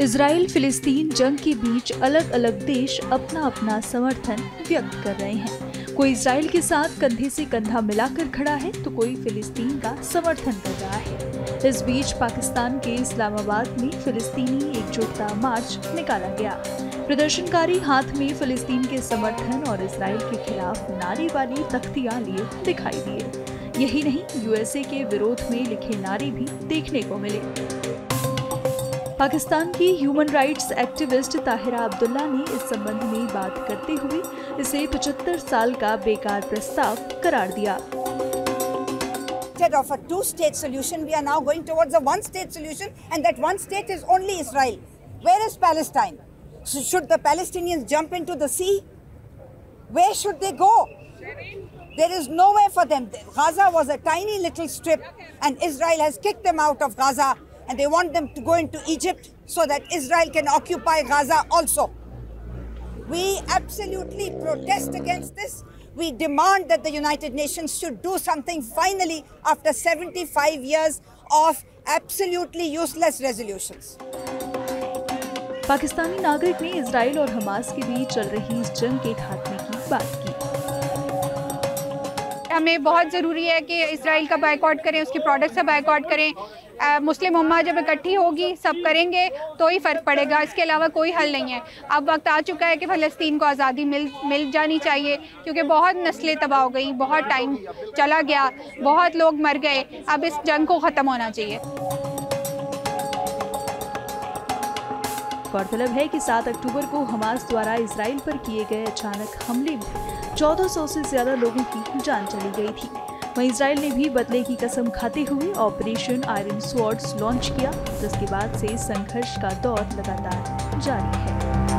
Israel फिलिस्तीन जंग के बीच अलग अलग देश अपना अपना समर्थन व्यक्त कर रहे हैं। कोई इजराइल के साथ कंधे से कंधा मिलाकर खड़ा है तो कोई फिलिस्तीन का समर्थन कर रहा है। इस बीच पाकिस्तान के इस्लामाबाद में फिलिस्तीनी एकजुटता मार्च निकाला गया। प्रदर्शनकारी हाथ में फिलिस्तीन के समर्थन और इजराइल के खिलाफ नारे वाली तख्तियां लिए दिखाई दिए। यही नहीं, यूएसए के विरोध में लिखे नारे भी देखने को मिले। पाकिस्तान की human rights activist Tahira Abdullah ने इस संबंध में बात करते हुए इसे 75 साल का बेकार प्रस्ताव करार दिया। Instead of a two-state solution, we are now going towards a one-state solution, and that one state is only Israel. Where is Palestine? So should the Palestinians jump into the sea? Where should they go? There is nowhere for them. Gaza was a tiny little strip, and Israel has kicked them out of Gaza. And they want them to go into Egypt so that Israel can occupy Gaza also. We absolutely protest against this. We demand that the United Nations should do something finally after 75 years of absolutely useless resolutions. Pakistani नागरिक ने Israel और Hamas के बीच चल रही इस जंग के खात्मे की बात की। हमें बहुत ज़रूरी है कि इसराइल का बायकॉट करें, उसके प्रोडक्ट्स का बायकॉट करें। मुस्लिम उम्मा जब इकट्ठी होगी, सब करेंगे तो ही फ़र्क पड़ेगा। इसके अलावा कोई हल नहीं है। अब वक्त आ चुका है कि फ़लस्तीन को आज़ादी मिल जानी चाहिए, क्योंकि बहुत नस्लें तबाह हो गई, बहुत टाइम चला गया, बहुत लोग मर गए। अब इस जंग को ख़त्म होना चाहिए। गौरतलब है कि 7 अक्टूबर को हमास द्वारा इसराइल पर किए गए अचानक हमले में 1400 से ज्यादा लोगों की जान चली गई थी। वहीं इसराइल ने भी बदले की कसम खाते हुए ऑपरेशन आयरन स्वॉर्ड्स लॉन्च किया, जिसके बाद से संघर्ष का दौर लगातार जारी है।